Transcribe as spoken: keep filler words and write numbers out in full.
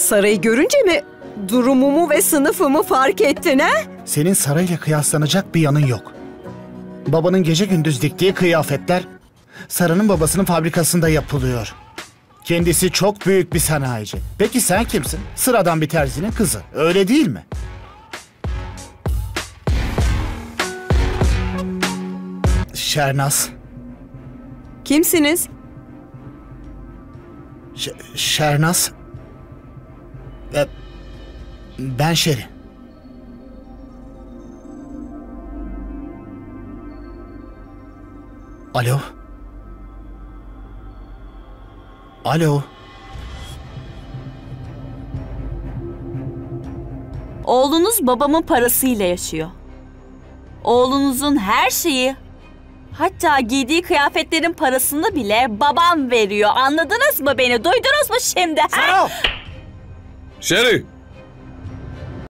Sarayı görünce mi durumumu ve sınıfımı fark ettin ha? Senin sarayla kıyaslanacak bir yanın yok. Babanın gece gündüz diktiği kıyafetler Sara'nın babasının fabrikasında yapılıyor. Kendisi çok büyük bir sanayici. Peki sen kimsin? Sıradan bir terzinin kızı. Öyle değil mi? Şernaz. Kimsiniz? Ş Şernaz. E ben Şeri. Alo. Alo. Oğlunuz babamın parasıyla yaşıyor. Oğlunuzun her şeyi, hatta giydiği kıyafetlerin parasını bile babam veriyor. Anladınız mı beni? Duydunuz mu şimdi? Şeri!